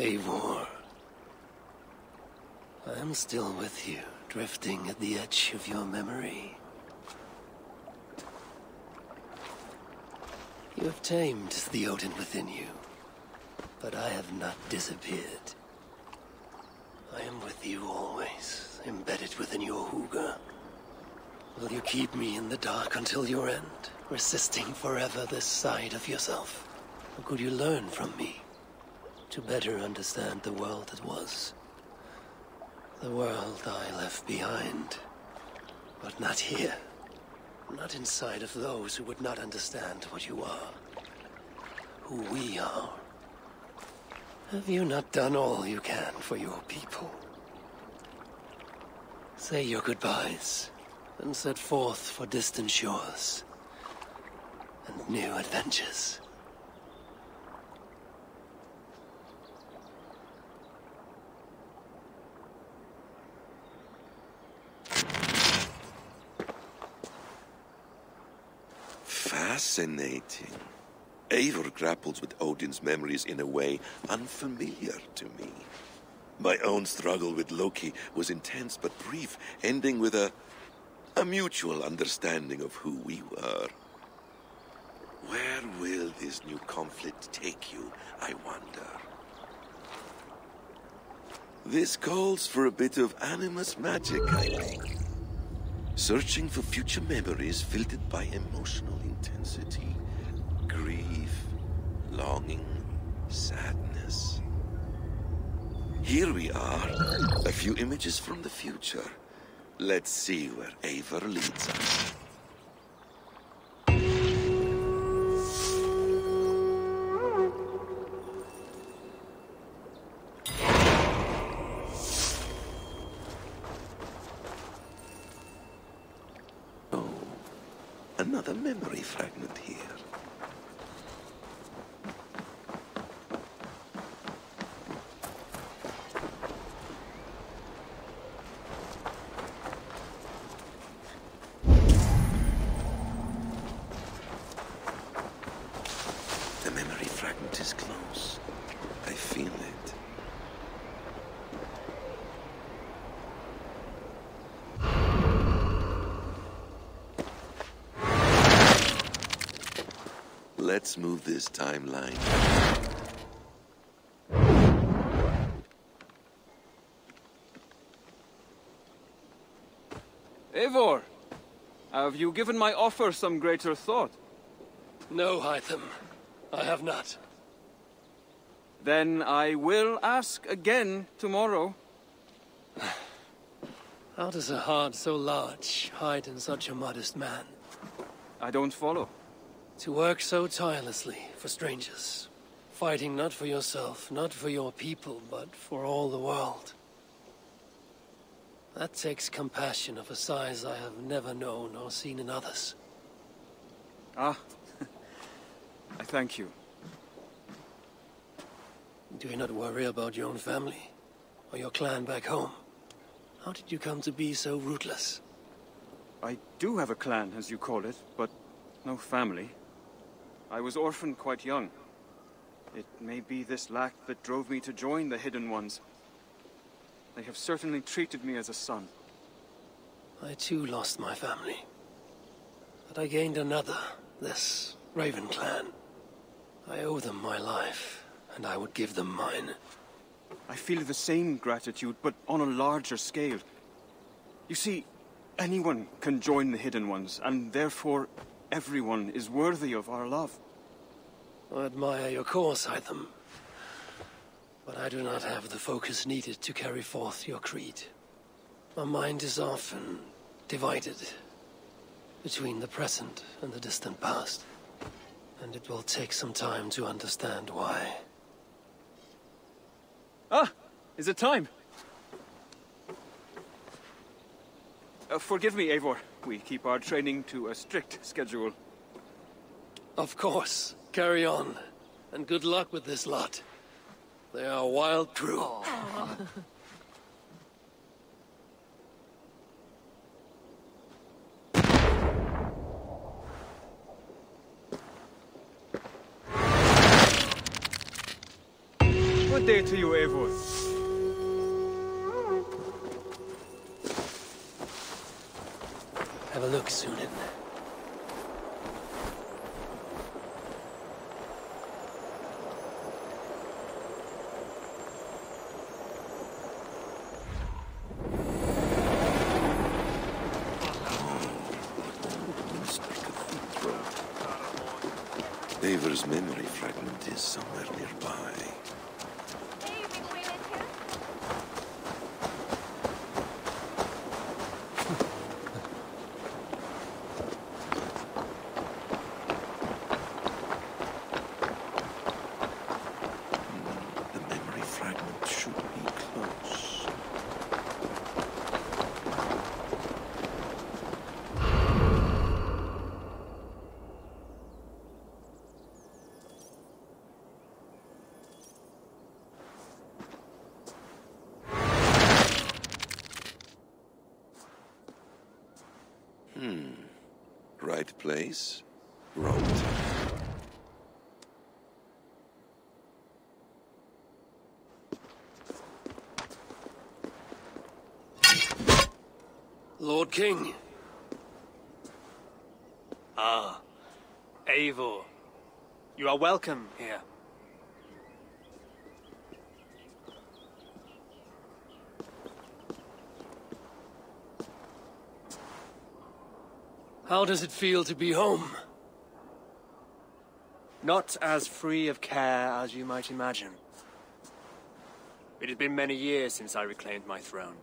Eivor. I am still with you, drifting at the edge of your memory. You have tamed the Odin within you, but I have not disappeared. I am with you always, embedded within your Huginn. Will you keep me in the dark until your end, resisting forever this side of yourself? Or could you learn from me to better understand the world that was? The world I left behind, but not here. Not inside of those who would not understand what you are, who we are. Have you not done all you can for your people? Say your goodbyes, and set forth for distant shores and new adventures. Fascinating. Eivor grapples with Odin's memories in a way unfamiliar to me. My own struggle with Loki was intense but brief, ending with a mutual understanding of who we were. Where will this new conflict take you, I wonder? This calls for a bit of animus magic, I think. Searching for future memories filtered by emotional intensity, grief, longing, sadness. Here we are, a few images from the future. Let's see where Eivor leads us. Another memory fragment here. The memory fragment is close. I feel it. Let's move this timeline. Eivor, have you given my offer some greater thought? No, Hytham, I have not. Then I will ask again tomorrow. How does a heart so large hide in such a modest man? I don't follow. To work so tirelessly for strangers, fighting not for yourself, not for your people, but for all the world. That takes compassion of a size I have never known or seen in others. Ah, I thank you. Do you not worry about your own family, or your clan back home? How did you come to be so rootless? I do have a clan, as you call it, but no family. I was orphaned quite young. It may be this lack that drove me to join the Hidden Ones. They have certainly treated me as a son. I too lost my family. But I gained another, this Raven Clan. I owe them my life, and I would give them mine. I feel the same gratitude, but on a larger scale. You see, anyone can join the Hidden Ones, and therefore everyone is worthy of our love. I admire your cause, Hytham, but I do not have the focus needed to carry forth your creed. My mind is often divided between the present and the distant past, and it will take some time to understand why. Ah! Is it time? Forgive me, Eivor. We keep our training to a strict schedule. Of course. Carry on. And good luck with this lot. They are a wild crew. Good day to you, Eivor. Have a look, Sunan. Eivor's memory fragment is somewhere nearby. Place, road. Lord King. Ah, Eivor. You are welcome here. How does it feel to be home? Not as free of care as you might imagine. It has been many years since I reclaimed my throne,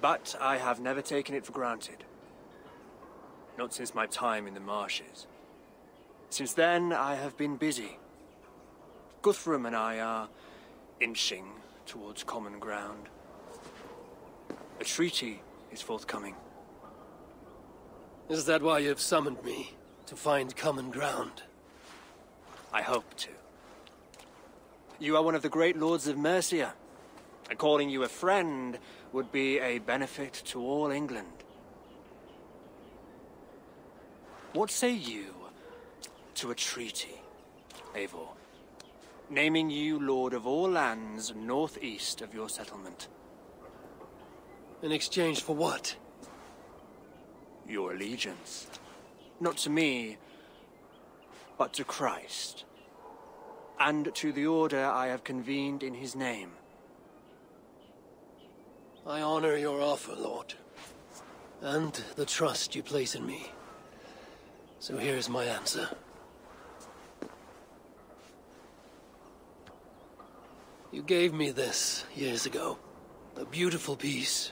but I have never taken it for granted. Not since my time in the marshes. Since then, I have been busy. Guthrum and I are inching towards common ground. A treaty is forthcoming. Is that why you have summoned me? To find common ground? I hope to. You are one of the great lords of Mercia, and calling you a friend would be a benefit to all England. What say you to a treaty, Eivor? Naming you lord of all lands northeast of your settlement. In exchange for what? Your allegiance. Not to me, but to Christ, and to the order I have convened in his name. I honor your offer, Lord, and the trust you place in me. So here is my answer. You gave me this years ago, a beautiful piece.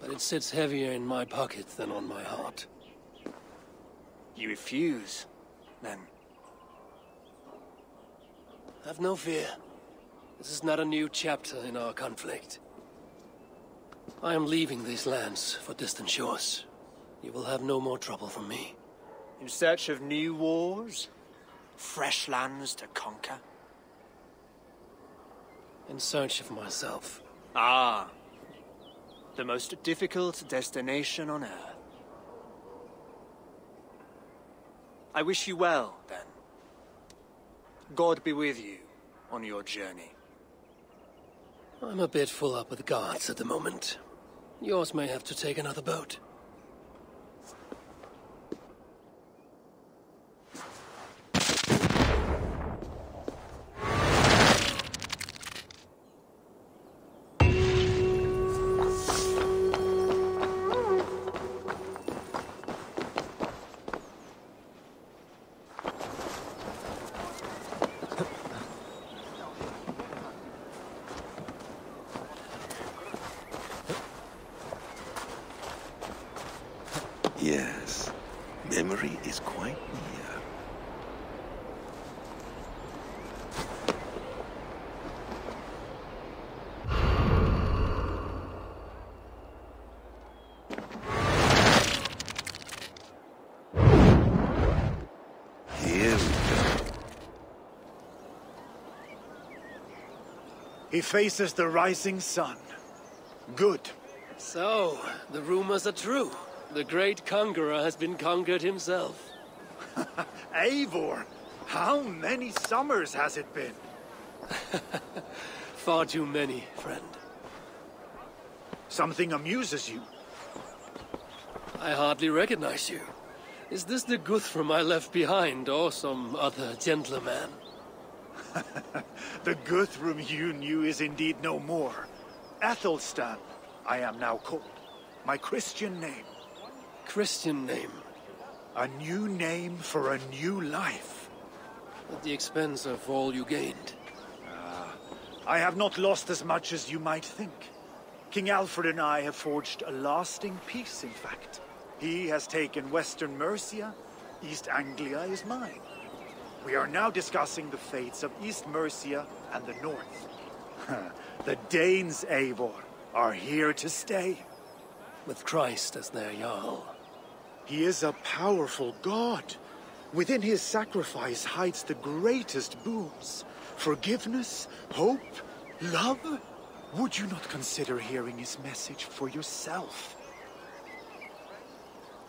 But it sits heavier in my pocket than on my heart. You refuse, then? Have no fear. This is not a new chapter in our conflict. I am leaving these lands for distant shores. You will have no more trouble from me. In search of new wars? Fresh lands to conquer? In search of myself. Ah. The most difficult destination on Earth. I wish you well, then. God be with you on your journey. I'm a bit full up with guards at the moment. Yours may have to take another boat. Yes, memory is quite near. Here we go. He faces the rising sun. Good. So, the rumors are true. The great conqueror has been conquered himself. Eivor, how many summers has it been? Far too many, friend. Something amuses you. I hardly recognize you. Is this the Guthrum I left behind, or some other gentleman? The Guthrum you knew is indeed no more. Athelstan, I am now called. My Christian name. Christian name? A new name for a new life. At the expense of all you gained. I have not lost as much as you might think. King Alfred and I have forged a lasting peace, in fact. He has taken Western Mercia, East Anglia is mine. We are now discussing the fates of East Mercia and the North. The Danes, Eivor, are here to stay. With Christ as their Jarl. He is a powerful god. Within his sacrifice hides the greatest boons. Forgiveness, hope, love. Would you not consider hearing his message for yourself?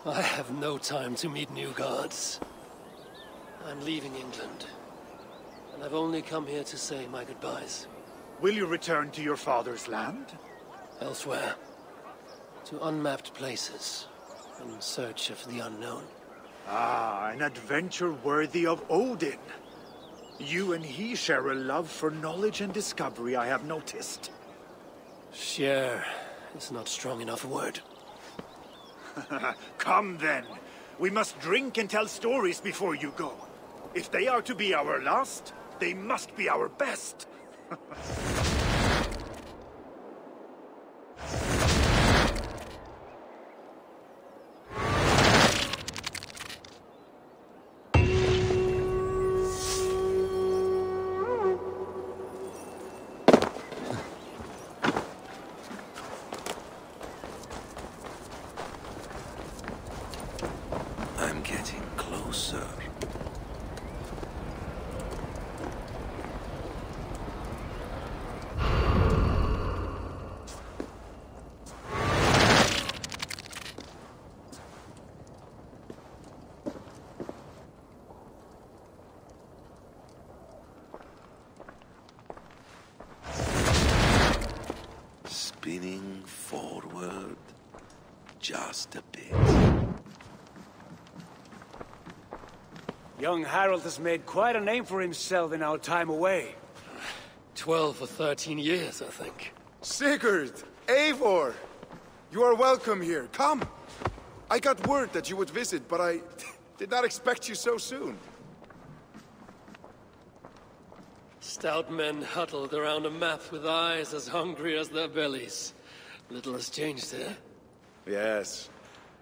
I have no time to meet new gods. I'm leaving England, and I've only come here to say my goodbyes. Will you return to your father's land? Elsewhere. To unmapped places, in search of the unknown. Ah, an adventure worthy of Odin. You and he share a love for knowledge and discovery, I have noticed. Share is not strong enough a word. Come then. We must drink and tell stories before you go. If they are to be our last, they must be our best. Just a bit. Young Harald has made quite a name for himself in our time away. 12 or 13 years, I think. Sigurd! Eivor! You are welcome here. Come! I got word that you would visit, but I did not expect you so soon. Stout men huddled around a map with eyes as hungry as their bellies. Little has changed there. Yes.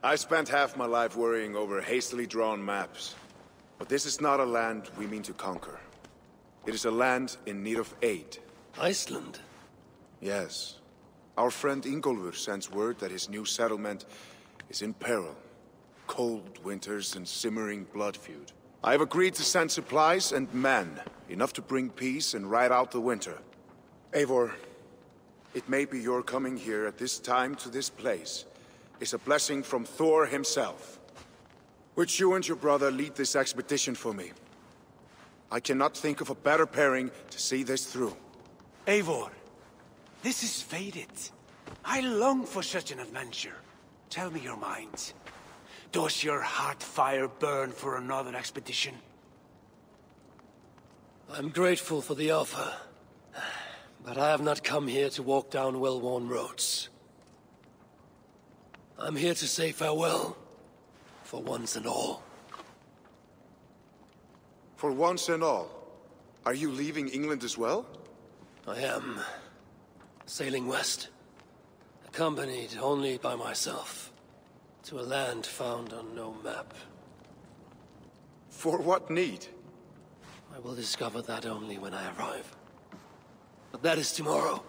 I spent half my life worrying over hastily drawn maps. But this is not a land we mean to conquer. It is a land in need of aid. Iceland? Yes. Our friend Ingolvur sends word that his new settlement is in peril. Cold winters and simmering blood feud. I have agreed to send supplies and men, enough to bring peace and ride out the winter. Eivor, it may be your coming here at this time to this place is a blessing from Thor himself. Would you and your brother lead this expedition for me? I cannot think of a better pairing to see this through. Eivor, this is fated. I long for such an adventure. Tell me your mind. Does your heart fire burn for another expedition? I'm grateful for the offer, but I have not come here to walk down well-worn roads. I'm here to say farewell, for once and all. For once and all? Are you leaving England as well? I am. Sailing west, accompanied only by myself, to a land found on no map. For what need? I will discover that only when I arrive. But that is tomorrow.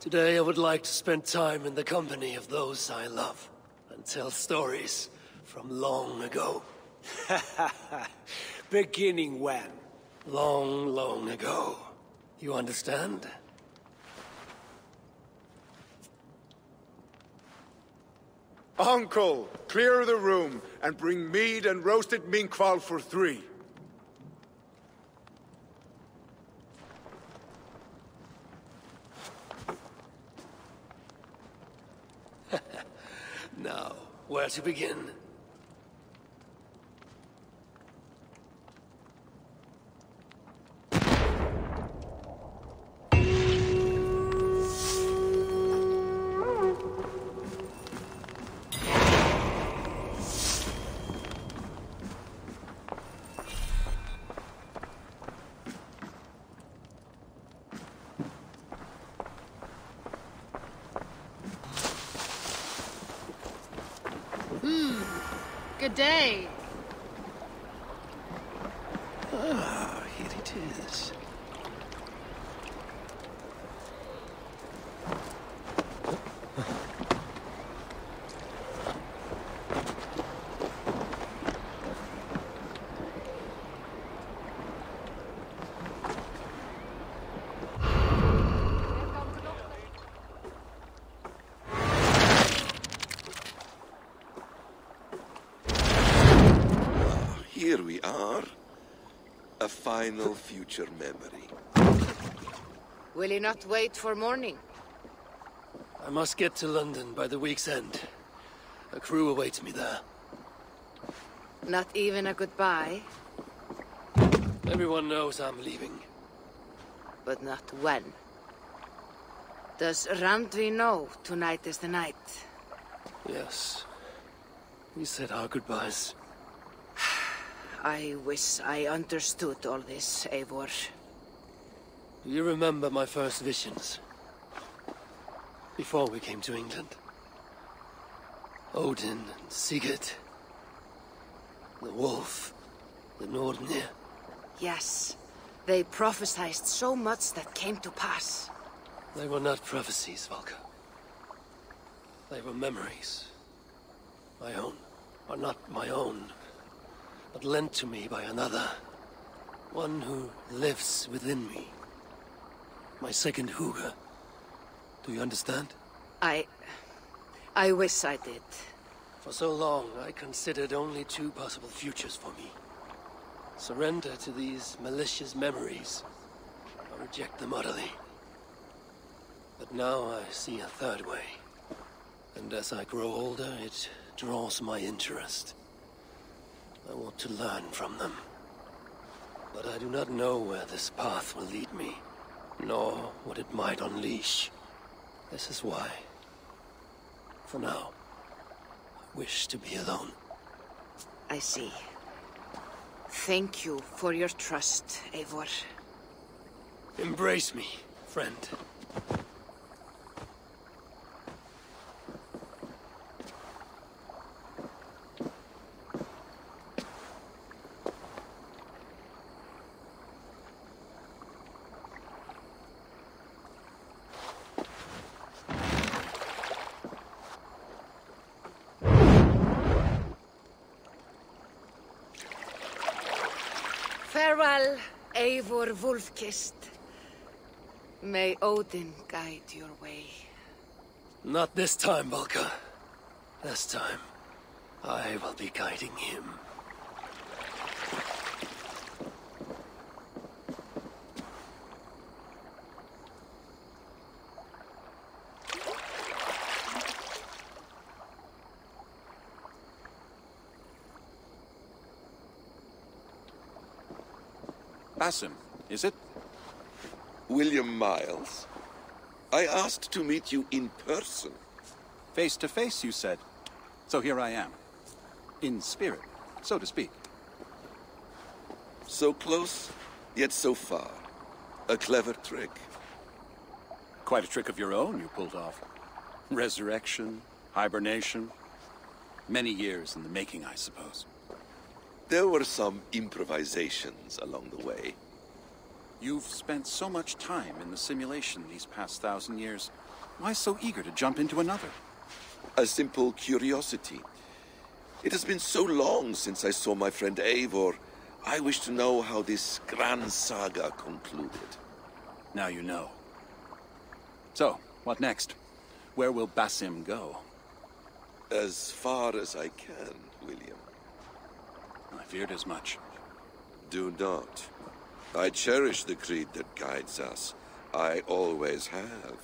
Today I would like to spend time in the company of those I love, and tell stories from long ago. Beginning when? Long, long ago. You understand? Uncle, clear the room and bring mead and roasted minkfowl for 3. Where to begin? Good day. Ah, here it is. Final future memory. Will you not wait for morning? I must get to London by the week's end. A crew awaits me there. Not even a goodbye? Everyone knows I'm leaving. But not when? Does Randvi know tonight is the night? Yes. We said our goodbyes. I wish I understood all this, Eivor. Do you remember my first visions? Before we came to England. Odin and Sigurd. The wolf. The Nornir. Yes. They prophesied so much that came to pass. They were not prophecies, Volker. They were memories. My own. Or not my own. But lent to me by another. One who lives within me. My second Huginn. Do you understand? I wish I did. For so long, I considered only two possible futures for me. Surrender to these malicious memories, or reject them utterly. But now I see a third way. And as I grow older, it draws my interest. I want to learn from them. But I do not know where this path will lead me, nor what it might unleash. This is why, for now, I wish to be alone. I see. Thank you for your trust, Eivor. Embrace me, friend. Farewell, Eivor Wolfkist. May Odin guide your way. Not this time, Valka. This time, I will be guiding him. Basim, is it? William Miles. I asked to meet you in person. Face to face, you said. So here I am. In spirit, so to speak. So close, yet so far. A clever trick. Quite a trick of your own you pulled off. Resurrection, hibernation. Many years in the making, I suppose. There were some improvisations along the way. You've spent so much time in the simulation these past 1,000 years. Why so eager to jump into another? A simple curiosity. It has been so long since I saw my friend Eivor. I wish to know how this grand saga concluded. Now you know. So, what next? Where will Basim go? As far as I can, William. I feared as much. Do not. I cherish the creed that guides us. I always have.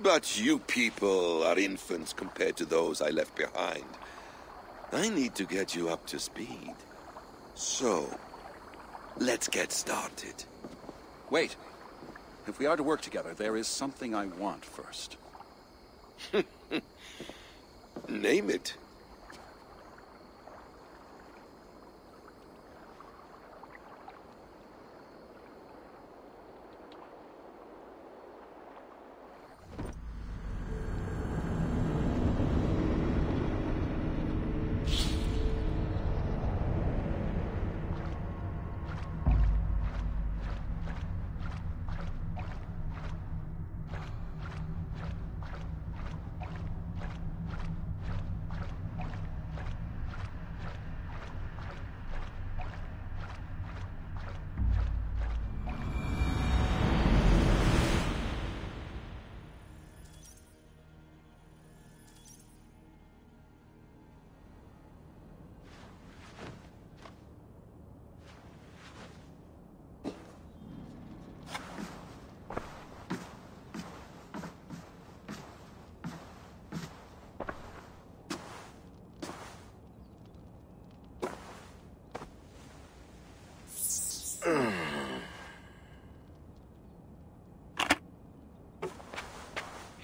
But you people are infants compared to those I left behind. I need to get you up to speed. So, let's get started. Wait. If we are to work together, there is something I want first. Name it.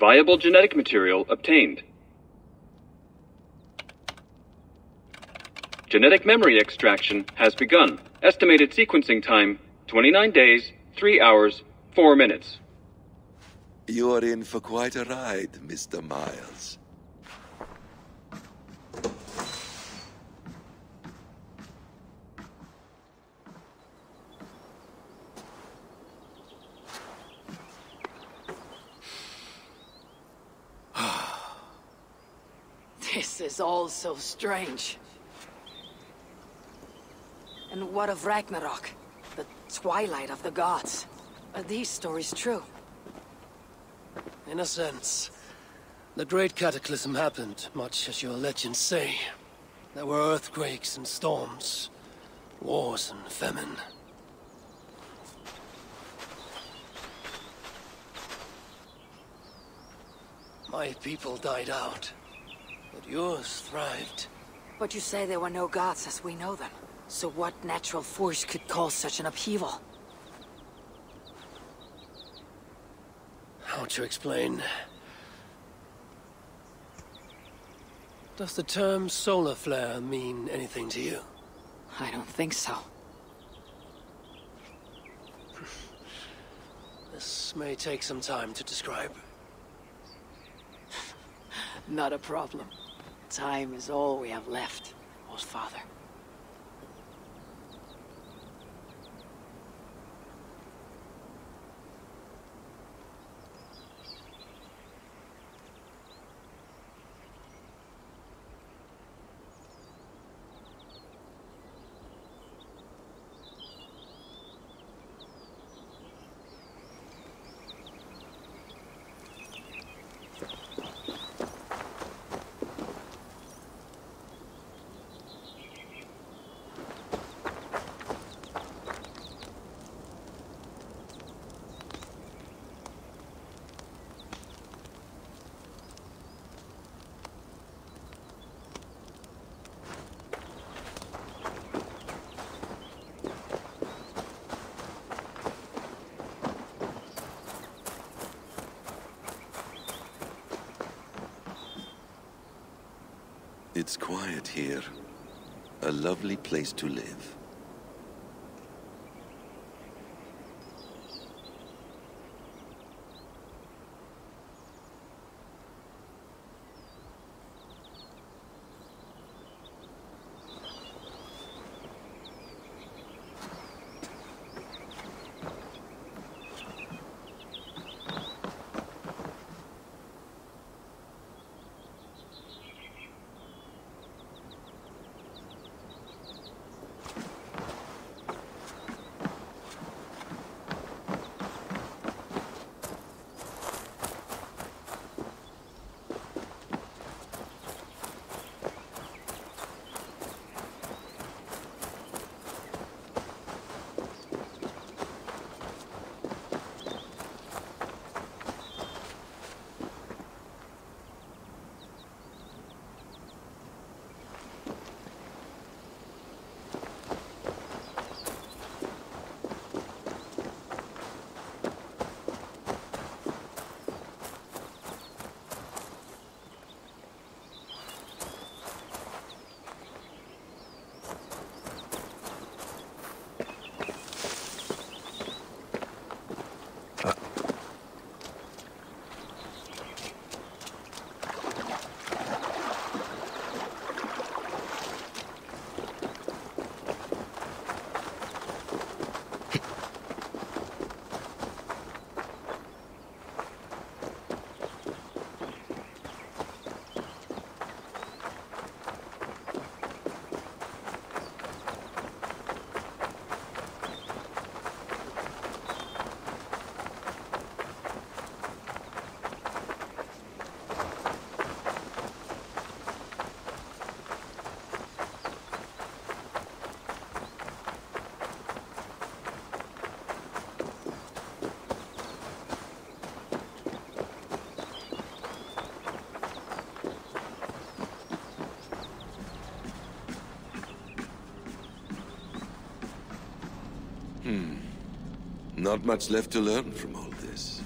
Viable genetic material obtained. Genetic memory extraction has begun. Estimated sequencing time, 29 days, 3 hours, 4 minutes. You are in for quite a ride, Mr. Miles. This is all so strange. And what of Ragnarok? The twilight of the gods? Are these stories true? In a sense. The great cataclysm happened, much as your legends say. There were earthquakes and storms, wars and famine. My people died out. But yours thrived. But you say there were no gods as we know them. So what natural force could cause such an upheaval? How to explain? Does the term solar flare mean anything to you? I don't think so. This may take some time to describe. Not a problem. Time is all we have left, most father. It's quiet here. A lovely place to live. Hmm. Not much left to learn from all this.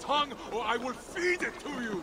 Tongue, or I will feed it to you!